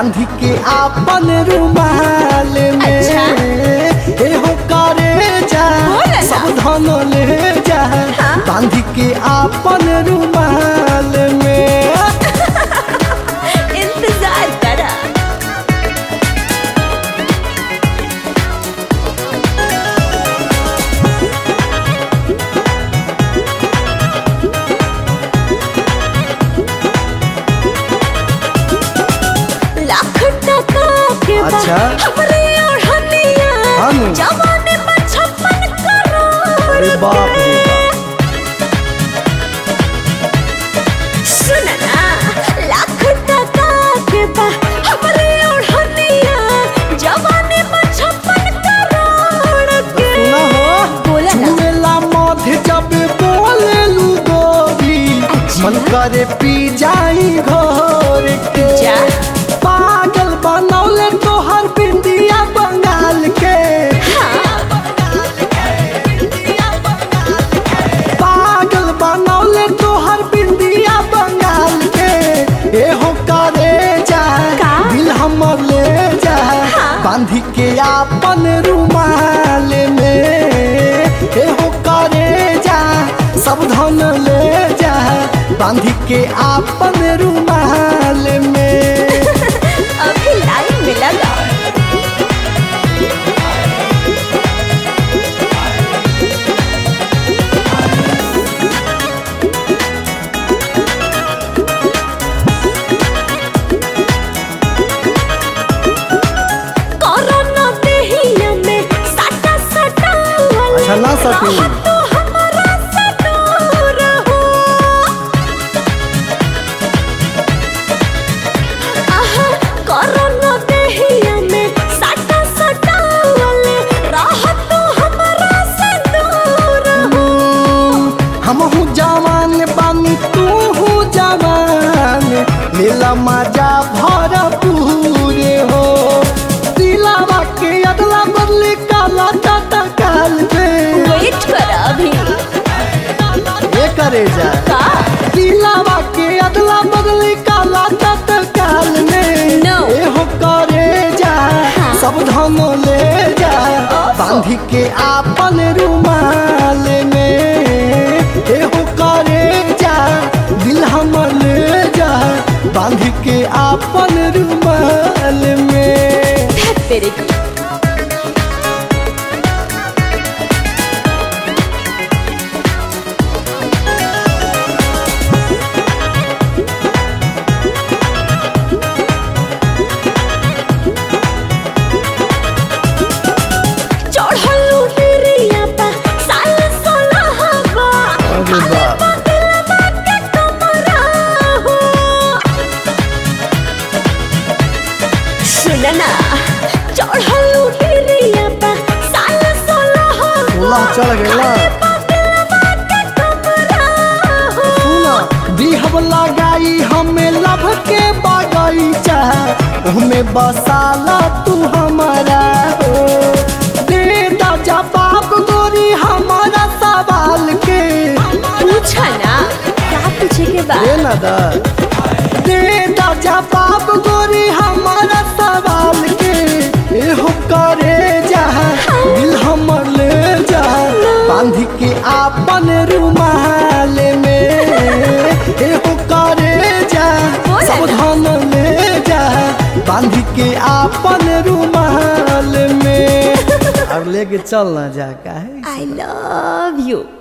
बांध के आपन रुमाल में एहो करे जा, सावधान ले जा, बांध के आपन रुमाल में। इंतजार करा। अच्छा हमरे और हनिया जवानी में 56 करोड़ रुपए। सुन ना लाख टका के बा हमरे और हनिया जवानी में 56 करोड़ रुपए। सुना हो बोला ना मेला मौत जब बोले लू गोभी मन करे पी जाई घोर के जा। पागल बनौले तो हर बिंदिया बंगाल के, पागल बनौले तो हर बिंदिया बंगाल के, एहो करे जा, दिल हमर ले जा, बांध के आपन रुमाल में एहो करे जा, सावधान ले जा, बांध के आपन रुमाल में। अभी लाइन में लगा। कोरोना देहिया में साटा साटा वाला रहा तो हमारा साटो रहो। कोरोना देहिया में साटा साटा वाले रहा तो हमारा से दूर रहो। हम हूँ जवान बानी तू हूँ जवान, लीला मजा भरा पूरे हो। दिलावा के अदला बदली काला टाटा काल पे वेट कर अभी ये करे जा। दिलावा के अदला बदली काला टाटा काल में एहो करे जा, सावधान ले जा, बांध के आपन रुमाल में एहो करे जा, दिल हमर ले जा, बांध के आपन रुमाल में। तेरे को चल गया बिहब लगाई हमें लभ के बगीचा हमें बसाला तू हमारा हो। दे दा जवाब गोरी हमारा सवाल के, पूछा ना क्या पूछे के बाद दे दा जवाब गोरी हमारा सवाल के, एहो करे जा, दिल हमर ले जा, बांध के आपन रुमाल में एहो करे जा, सावधान ले जा, बांध के आपन रुमाल में। और लेके चलना जा। I love you।